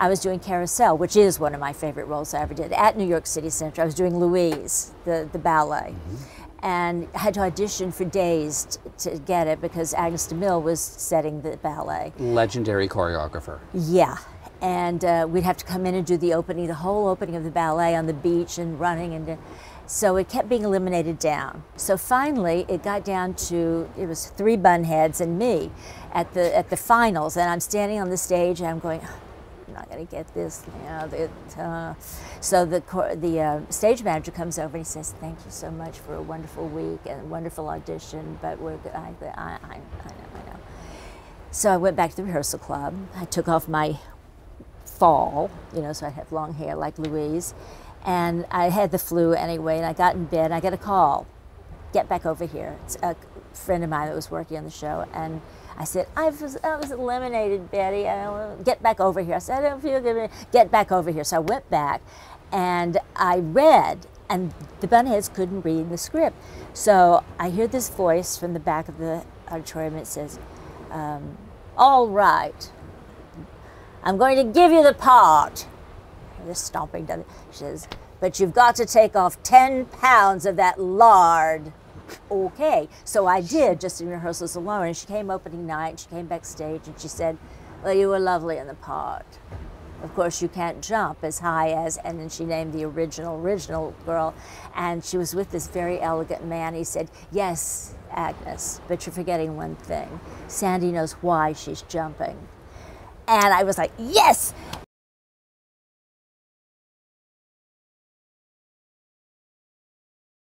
I was doing Carousel, which is one of my favorite roles I ever did, at New York City Center. I was doing Louise, the ballet, and I had to audition for days to get it because Agnes de Mille was setting the ballet. Legendary choreographer. Yeah. And we'd have to come in and do the opening, the whole opening of the ballet on the beach and running, and so it kept being eliminated down. So finally, it got down to, it was three bun heads and me at the finals, and I'm standing on the stage and I'm going, oh, I'm not going to get this. You know, so the stage manager comes over and he says, "Thank you so much for a wonderful week and a wonderful audition, but we're I know." So I went back to the rehearsal club. I took off my fall, you know, so I have long hair like Louise, and I had the flu anyway, and I got in bed and I got a call, get back over here. It's a friend of mine that was working on the show, and I said, I was eliminated, Betty, I don't want to get back over here. I said, I don't feel good, get back over here. So I went back and I read, and the bunheads couldn't read the script. So I hear this voice from the back of the auditorium, it says, all right. I'm going to give you the part. This stomping down. She says, but you've got to take off 10 pounds of that lard. Okay. So I did, just in rehearsals alone. And she came opening night, she came backstage, and she said, well, you were lovely in the part. Of course, you can't jump as high as, and then she named the original girl, and she was with this very elegant man. He said, yes, Agnes, but you're forgetting one thing. Sandy knows why she's jumping. And I was like, yes!